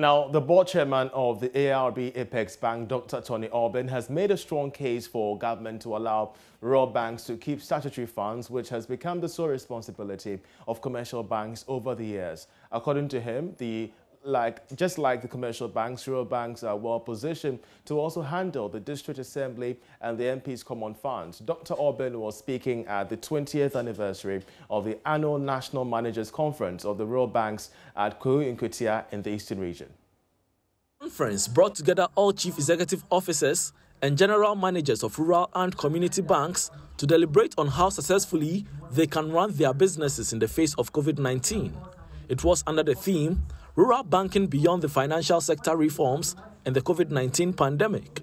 Now, the board chairman of the ARB Apex Bank, Dr. Toni Aubyn, has made a strong case for government to allow rural banks to keep statutory funds, which has become the sole responsibility of commercial banks over the years. According to him, just like the commercial banks, rural banks are well positioned to also handle the district assembly and the MP's common funds. Dr. Aubyn was speaking at the 20th anniversary of the annual National Managers Conference of the Rural Banks at Koo in Kutia in the Eastern Region. The conference brought together all chief executive officers and general managers of rural and community banks to deliberate on how successfully they can run their businesses in the face of COVID-19. It was under the theme, Rural Banking Beyond the Financial Sector Reforms and the COVID-19 Pandemic.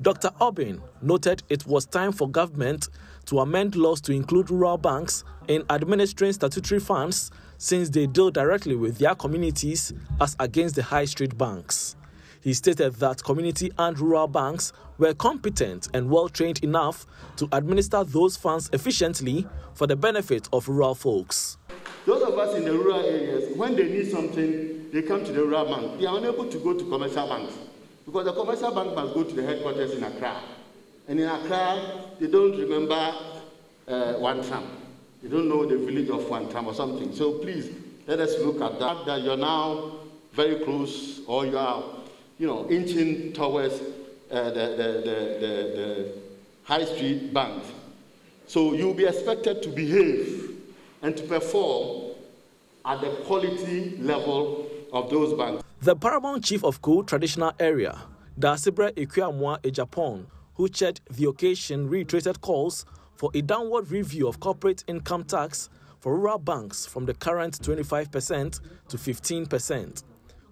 Dr. Aubyn noted it was time for government to amend laws to include rural banks in administering statutory funds since they deal directly with their communities as against the high street banks. He stated that community and rural banks were competent and well-trained enough to administer those funds efficiently for the benefit of rural folks. Those of us in the rural areas, when they need something, they come to the rural bank. They are unable to go to commercial banks because the commercial bank must go to the headquarters in Accra. And in Accra, they don't remember Wantram. They don't know the village of Wantram or something. So please, let us look at that you're now very close, or you are, inching towards the high street banks. So you'll be expected to behave and to perform at the quality level of those banks. The paramount chief of Koo traditional area, Daasebre Akuamoah Agyapong, who chaired the occasion, reiterated calls for a downward review of corporate income tax for rural banks from the current 25% to 15%.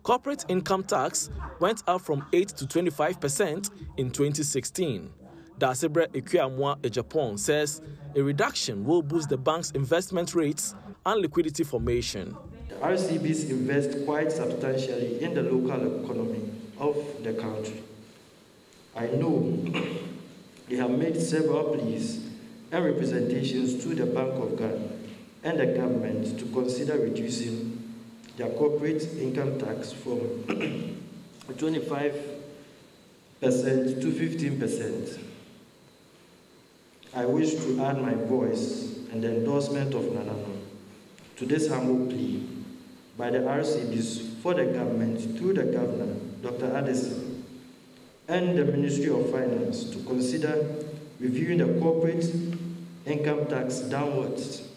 Corporate income tax went up from 8% to 25% in 2016. Daasebre Akuamoah Agyapong says a reduction will boost the bank's investment rates and liquidity formation. The RCBs invest quite substantially in the local economy of the country. I know they have made several pleas and representations to the Bank of Ghana and the government to consider reducing their corporate income tax from 25% to 15%. I wish to add my voice and the endorsement of Nanano to this humble plea by the RCBs for the government through the governor, Dr. Addison, and the Ministry of Finance to consider reviewing the corporate income tax downwards